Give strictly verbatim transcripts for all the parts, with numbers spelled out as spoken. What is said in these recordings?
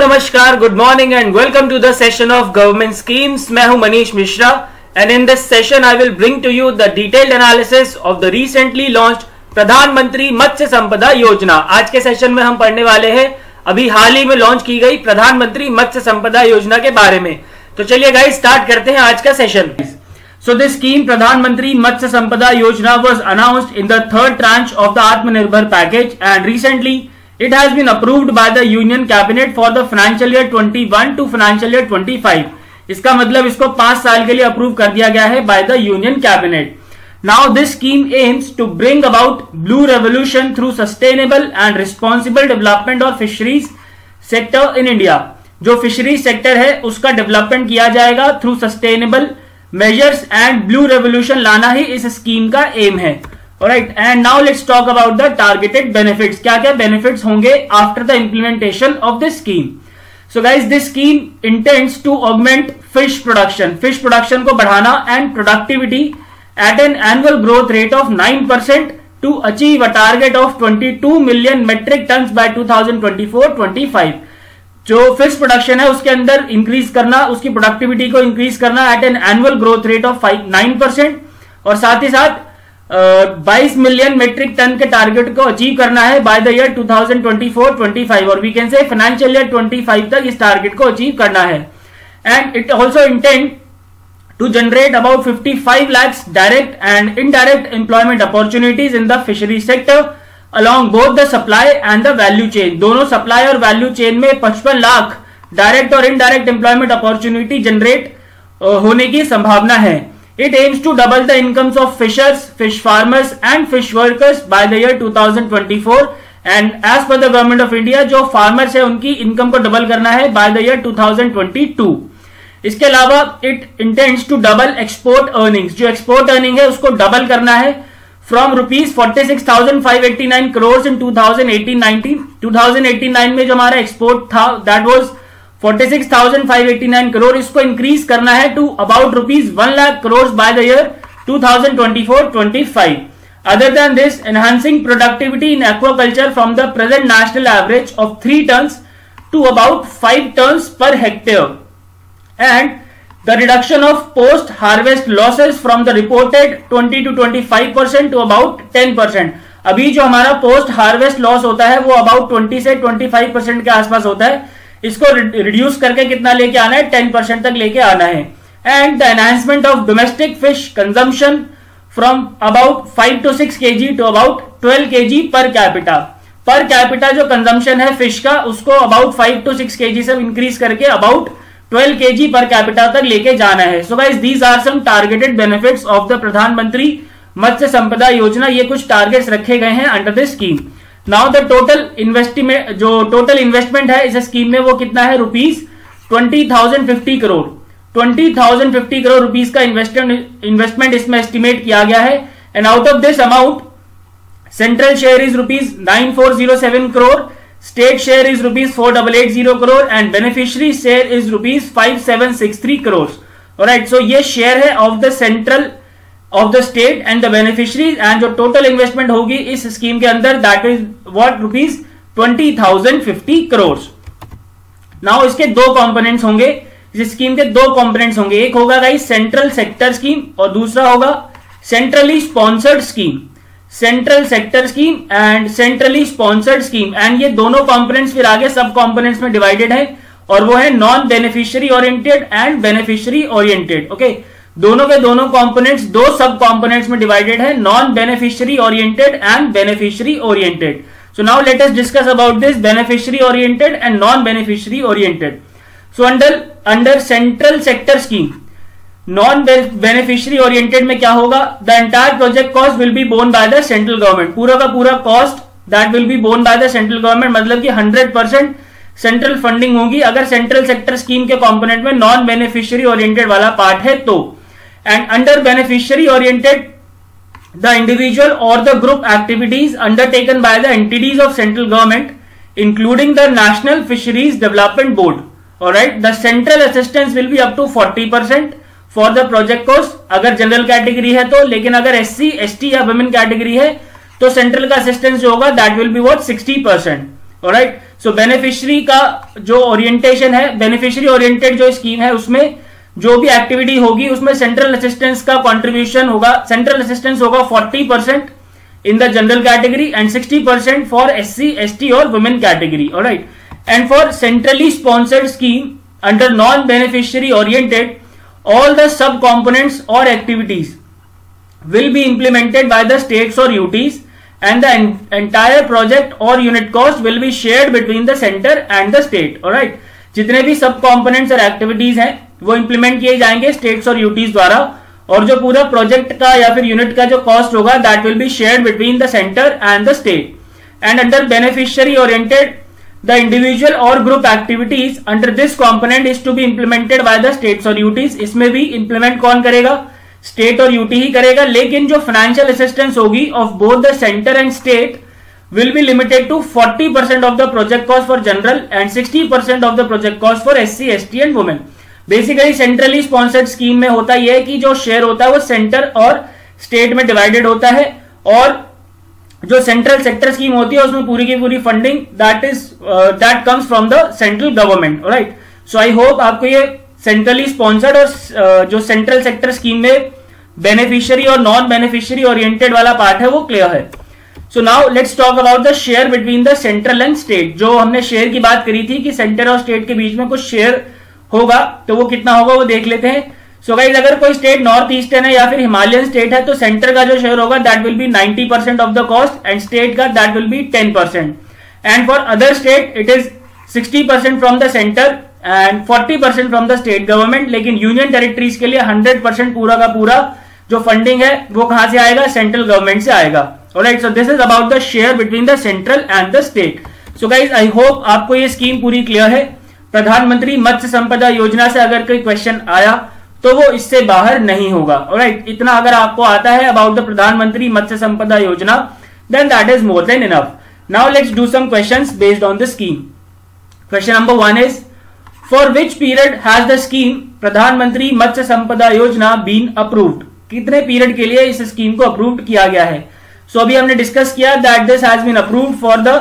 नमस्कार, good morning and welcome to the session of government schemes. मैं हूं Manish Mishra and in this session I will bring to you the detailed analysis of the recently launched Pradhan Mantri Matsya Sampada योजना। आज के session में हम पढ़ने वाले हैं अभी हाल ही में लॉन्च की गई प्रधानमंत्री मत्स्य संपदा योजना के बारे में। तो चलिए गाइस स्टार्ट करते हैं आज का session. So this scheme Pradhan Mantri Matsya Sampada Yojana was announced in the third tranche of the आत्मनिर्भर package and recently It has been approved by the Union Cabinet for the financial year twenty-one to financial year twenty-five. इसका मतलब इसको पांच साल के लिए approve कर दिया गया है by the Union Cabinet. Now this scheme aims to bring about blue revolution through sustainable and responsible development of fisheries sector in India. जो फिशरीज सेक्टर है उसका डेवलपमेंट किया जाएगा through sustainable measures and blue revolution लाना ही इस scheme का M है। Alright, and now let's talk about the targeted benefits. क्या क्या benefits होंगे after the implementation of this scheme? So guys, this scheme intends to augment fish production, fish production को बढ़ाना and productivity at an annual growth rate of nine percent to achieve a target of twenty-two million metric tons by twenty twenty-four twenty-five. जो fish production है उसके अंदर increase करना, उसकी productivity को increase करना at an annual growth rate of nine percent और साथ ही साथ बाईस मिलियन मेट्रिक टन के टारगेट को अचीव करना है by the year twenty twenty four twenty five और we can say financial year twenty five तक इस टारगेट को अचीव करना है। And it also intend to generate about fifty-five lakhs direct and indirect employment opportunities in the fishery sector along both the supply and the value chain. दोनों supply और value chain में पचपन lakh direct और indirect employment opportunity generate होने की संभावना है। It aims to double the incomes of fishers, fish farmers and fish workers by the year twenty twenty-four and as per the government of India जो farmers है उनकी income को double करना है by the year twenty twenty-two। इसके अलावा it intends to double export earnings, जो export earning है उसको double करना है from rupees forty-six thousand five hundred eighty-nine crores in twenty eighteen nineteen। twenty eighteen nineteen में जो हमारा export था that was forty-six thousand five hundred eighty-nine crore, इसको इंक्रीज करना है to about rupees one lakh crore by the year twenty twenty-four twenty-five। Other than this, enhancing productivity in aquaculture from the present national average of three tons to about five tons per hectare and the reduction of post harvest losses from the reported twenty to twenty five percent to about ten percent. अभी जो हमारा post harvest loss होता है वो about twenty से twenty five percent के आसपास होता है, इसको रिड्यूस करके कितना लेके आना है, टेन परसेंट तक लेके आना है। And the enhancement of domestic fish consumption from about five to six kg to about twelve kg per capita. Per capita जो कंजम्पशन है फिश का उसको about five to six kg से इंक्रीज करके about twelve kg per capita तक लेके जाना है। So guys these are some targeted benefits of the Pradhan Mantri Matsya Sampada योजना। ये कुछ टारगेट्स रखे गए हैं under the scheme. Now the total investment, जो टोटल इन्वेस्टमेंट है इस स्कीम में वो कितना है, rupees twenty thousand fifty crore twenty thousand fifty crore rupees का इन्वेस्टमेंट इन्वेस्टमेंट इसमें एस्टिमेट किया गया है। And out of this amount central share is rupees nine four zero seven crore, state share is rupees four double eight zero crore and beneficiary share is rupees five seven six three crore. Alright, so ये share है of the central, of the state and the beneficiaries. And जो total investment होगी इस scheme के अंदर that is what, rupees twenty thousand fifty crore. Now इसके दो components होंगे, इस स्कीम के दो कंपोनेंट्स होंगे, एक होगा गाइस सेंट्रल सेक्टर स्कीम और दूसरा होगा centrally sponsored scheme. Central sector scheme and centrally sponsored scheme, and ये दोनों कंपोनेंट्स फिर आगे सब कंपोनेंट्स में डिवाइडेड है और वो है non beneficiary oriented and beneficiary oriented. Okay, दोनों के दोनों कंपोनेंट्स दो सब कंपोनेंट्स में डिवाइडेड है, non beneficiary oriented and beneficiary oriented. So now let us discuss about this beneficiary oriented and non beneficiary oriented. So under under central sector scheme non beneficiary oriented में क्या होगा, the entire project cost will be borne by the central government. पूरा का पूरा cost that will be borne by the central government, मतलब कि hundred percent central funding होगी अगर सेंट्रल सेक्टर स्कीम के कॉम्पोनेंट में नॉन बेनिफिशियरी ओरिएंटेड वाला पार्ट है तो। And under beneficiary oriented, the individual or the group activities undertaken by the entities of central government, including the National Fisheries Development Board. All right, the central assistance will be up to forty percent for the project cost. अगर general category है तो, लेकिन अगर S C S T या women category है तो central का assistance जो होगा that will be what, sixty percent. Alright. So beneficiary का जो ओरिएंटेशन है, बेनिफिशियरी ओरिएंटेड जो स्कीम है उसमें जो भी एक्टिविटी होगी उसमें सेंट्रल असिस्टेंस का कंट्रीब्यूशन होगा, सेंट्रल असिस्टेंस होगा चालीस percent in the general category and साठ परसेंट फॉर एससी, एसटी और women category, alright. And for centrally sponsored scheme under non beneficiary oriented all the sub components और activities will be implemented by the states or U Ts and the en entire project or unit cost will be shared between the center and the state, alright। जितने भी सब components और activities हैं वो implement किए जाएंगे states और U Ts द्वारा, और जो पूरा project का या फिर unit का जो cost होगा that will be shared between the center and the state। and under beneficiary oriented the individual or group activities under this component is to be implemented by the states or U Ts। इसमें भी implement कौन करेगा, state और UT ही करेगा, लेकिन जो financial assistance होगी of both the centre and state will be limited to चालीस percent of the project cost for general and साठ percent of the project cost for SC, ST and women. Basically centrally sponsored scheme में होता यह है कि जो share होता है वो सेंटर और स्टेट में डिवाइडेड होता है, और जो सेंट्रल सेक्टर स्कीम होती है उसमें पूरी की पूरी funding that is that comes from the central government, right. So I hope आपको ये सेंट्रली स्पॉन्सर्ड और जो सेंट्रल सेक्टर स्कीम में बेनिफिशियरी और नॉन बेनिफिशियरी ओरिएंटेड वाला पार्ट है वो क्लियर है। So now let's talk about the share between the central and state. जो हमने शेयर की बात करी थी कि सेंटर और स्टेट के बीच में कुछ शेयर होगा तो वो कितना होगा वो देख लेते हैं। सो गाइस, अगर कोई स्टेट नॉर्थ ईस्टर्न है या फिर हिमालयन स्टेट है तो सेंटर का जो शेयर होगा that will be ninety percent of the cost and state का that will be ten percent. And for other state it is sixty percent from the centre and चालीस percent from the state government. लेकिन union territories के लिए hundred percent पूरा का पूरा जो funding है वो कहां से आएगा, सेंट्रल गवर्नमेंट से आएगा, alright. So this is about the share between the central and the state. So guys, I hope आपको ये स्कीम पूरी क्लियर है। प्रधानमंत्री मत्स्य संपदा योजना से अगर कोई क्वेश्चन आया तो वो इससे बाहर नहीं होगा, ऑलराइट। इतना अगर आपको आता है about the Pradhan Mantri Matsya Sampada Yojana then that is more than enough. Now let's do some questions based on the scheme. Question number one is For which period has the scheme प्रधानमंत्री मत्स्य संपदा योजना been approved? कितने पीरियड के लिए इस स्कीम को approved किया गया है? सो so, अभी हमने डिस्कस किया that this has been approved for the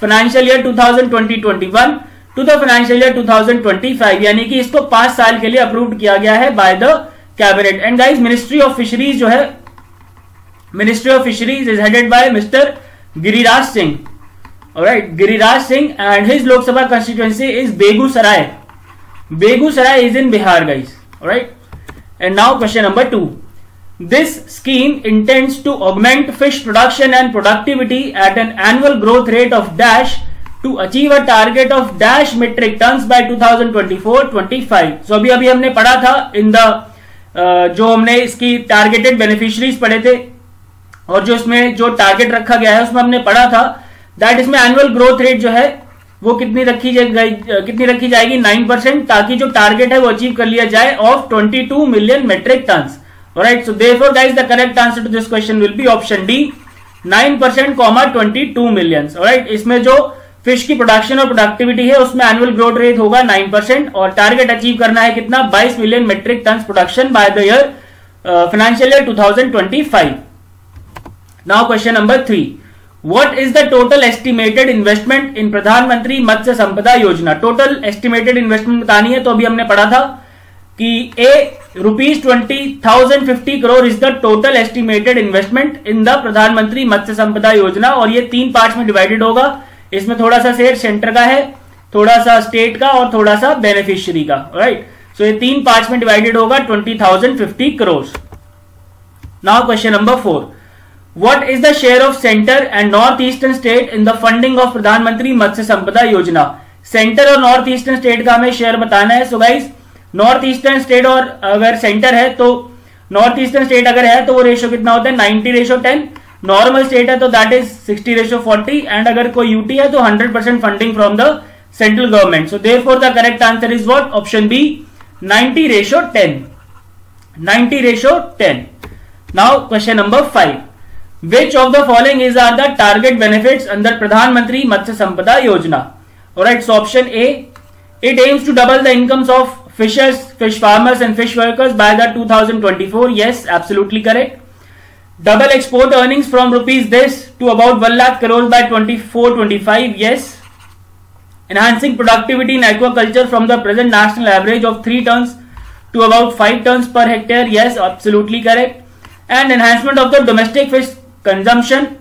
financial year twenty twenty to twenty twenty-one to the financial year twenty twenty-five, यानी कि इसको पांच साल के लिए अप्रूव्ड किया गया है by the cabinet। And guys, Ministry of Fisheries जो है, Ministry of Fisheries is headed by Mister Giriraj Singh, alright, Giriraj Singh, and his Lok Sabha constituency is Begusarai. Begusarai is in Bihar, guys, alright. And now question number two, this scheme intends to augment fish production and productivity at an annual growth rate of dash to achieve a target of dash metric tons by two thousand twenty four twenty five. So अभी अभी हमने पढ़ा था in the uh, जो हमने इसकी targeted beneficiaries पढ़े थे, और जो इसमें जो टारगेट रखा गया है उसमें हमने पढ़ा था दैट इसमें एनुअल ग्रोथ रेट जो है वो कितनी रखी जाएगी, कितनी रखी जाएगी नाइन परसेंट, ताकि जो टारगेट है वो अचीव कर लिया जाए ऑफ बाईस million metric tons, alright. So therefore guys the correct answer to this question will be option D nine percent, बाईस मिलियन, ऑलराइट। इसमें जो फिश की प्रोडक्शन और प्रोडक्टिविटी है उसमें एनुअल ग्रोथ रेट होगा नाइन परसेंट, और टारगेट अचीव करना है कितना, बाईस million metric tons production by the year financial year two thousand twenty five. Now question number three, What is the total estimated investment in प्रधानमंत्री मत्स्य संपदा योजना? Total estimated investment बतानी है, तो अभी हमने पढ़ा था कि a rupees twenty thousand fifty crore is the total estimated investment in the Pradhan Mantri Matsya Sampada योजना, और ये तीन पार्ट में डिवाइडेड होगा। इसमें थोड़ा सा शेयर सेंटर का है, थोड़ा सा स्टेट का और थोड़ा सा बेनिफिशियरी का, राइट। सो ये तीन पार्ट में डिवाइडेड होगा twenty thousand fifty crore. Now question number four, What is the share of center and northeastern state in the funding of प्रधानमंत्री मत्स्य संपदा योजना? सेंटर और नॉर्थ ईस्टर्न स्टेट का हमें शेयर बताना है। So guys, north eastern state और अगर सेंटर है तो नॉर्थ ईस्टर्न स्टेट अगर है तो वो रेशियो कितना होता है, ninety ratio ten. Normal state है तो that is sixty ratio forty, and अगर कोई यूटी है तो hundred percent funding from the central government. So therefore the correct answer is what, option B ninety ratio ten, ninety ratio ten. Now question number five, Which of the following is are the target benefits under प्रधानमंत्री मत्स्य संपदा योजना? Alright, so option A, it aims to double the incomes of fishers, fish farmers and fish workers by the two thousand twenty-four. Yes, absolutely correct. Double export earnings from rupees this to about one lakh crores by twenty-four twenty-five. Yes, enhancing productivity in aquaculture from the present national average of three tons to about five tons per hectare. Yes, absolutely correct. And enhancement of the domestic fish consumption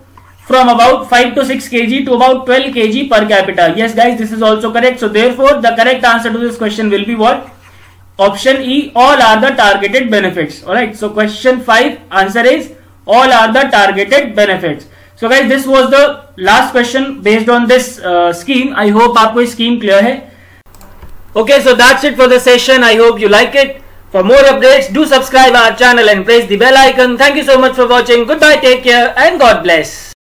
from about five to six kg to about twelve kg per capita. Yes, guys, this is also correct. So therefore, the correct answer to this question will be what? Option E. All are the targeted benefits. All right. So question five answer is all are the targeted benefits. So guys, this was the last question based on this uh, scheme. I hope आपको scheme clear है. Okay, so that's it for the session. I hope you like it. For more updates, do subscribe our channel and press the bell icon. Thank you so much for watching. Goodbye, take care, and God bless.